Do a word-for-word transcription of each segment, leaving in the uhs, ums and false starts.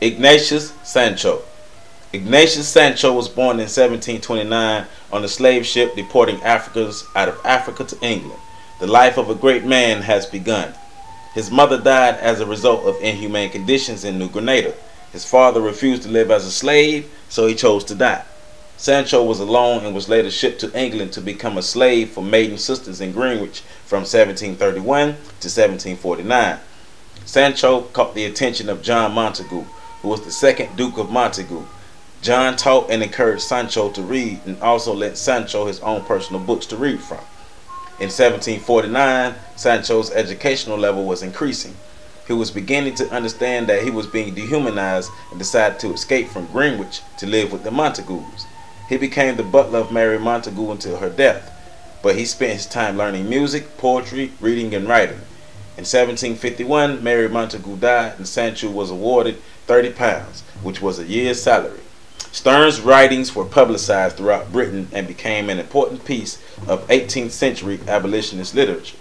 Ignatius Sancho. Ignatius Sancho was born in seventeen twenty-nine on a slave ship deporting Africans out of Africa to England. The life of a great man has begun. His mother died as a result of inhumane conditions in New Grenada. His father refused to live as a slave, so he chose to die. Sancho was alone and was later shipped to England to become a slave for maiden sisters in Greenwich from seventeen thirty-one to seventeen forty-nine. Sancho caught the attention of John Montagu, who was the second Duke of Montagu. John taught and encouraged Sancho to read and also lent Sancho his own personal books to read from. In seventeen forty-nine, Sancho's educational level was increasing. He was beginning to understand that he was being dehumanized and decided to escape from Greenwich to live with the Montagus. He became the butler of Mary Montagu until her death, but he spent his time learning music, poetry, reading, and writing. In seventeen fifty-one, Mary Montagu died and Sancho was awarded thirty pounds, which was a year's salary. Sterne's writings were publicized throughout Britain and became an important piece of eighteenth century abolitionist literature.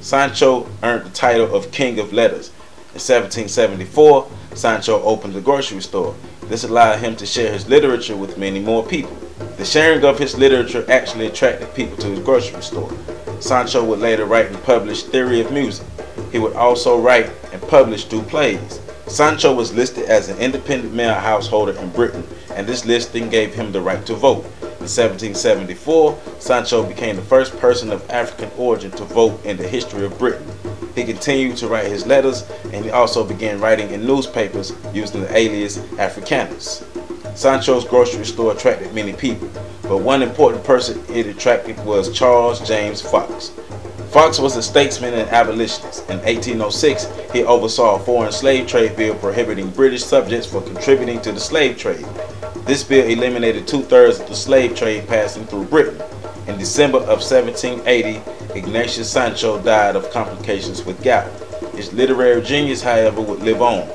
Sancho earned the title of King of Letters. In seventeen seventy-four, Sancho opened a grocery store. This allowed him to share his literature with many more people. The sharing of his literature actually attracted people to his grocery store. Sancho would later write and publish Theory of Music. He would also write and publish two plays. Sancho was listed as an independent male householder in Britain, and this listing gave him the right to vote. In seventeen seventy-four, Sancho became the first person of African origin to vote in the history of Britain. He continued to write his letters, and he also began writing in newspapers using the alias Africanus. Sancho's grocery store attracted many people, but one important person it attracted was Charles James Fox. Fox was a statesman and abolitionist. In eighteen oh six, he oversaw a foreign slave trade bill prohibiting British subjects for contributing to the slave trade. This bill eliminated two-thirds of the slave trade passing through Britain. In December of seventeen eighty, Ignatius Sancho died of complications with gout. His literary genius, however, would live on.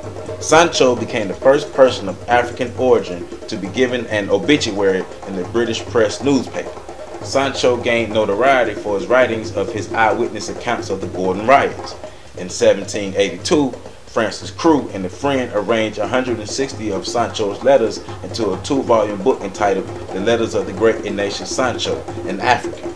Sancho became the first person of African origin to be given an obituary in the British press newspaper. Sancho gained notoriety for his writings of his eyewitness accounts of the Gordon riots. In seventeen eighty-two, Francis Crew and a friend arranged one hundred sixty of Sancho's letters into a two-volume book entitled The Letters of the Great Ignatius Sancho, an African.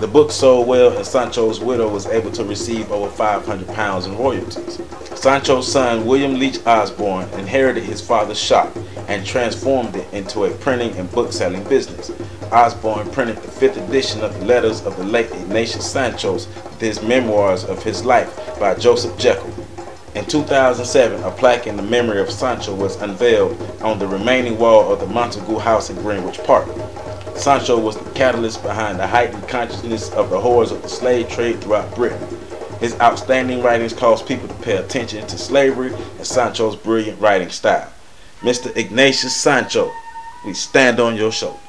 The book sold well and Sancho's widow was able to receive over five hundred pounds in royalties. Sancho's son William Leach Osborne inherited his father's shop and transformed it into a printing and book-selling business. Osborne printed the fifth edition of the letters of the late Ignatius Sancho with his memoirs of his life by Joseph Jekyll. In two thousand seven, a plaque in the memory of Sancho was unveiled on the remaining wall of the Montagu House in Greenwich Park. Sancho was the catalyst behind the heightened consciousness of the horrors of the slave trade throughout Britain. His outstanding writings caused people to pay attention to slavery and Sancho's brilliant writing style. Mister Ignatius Sancho, we stand on your shoulders.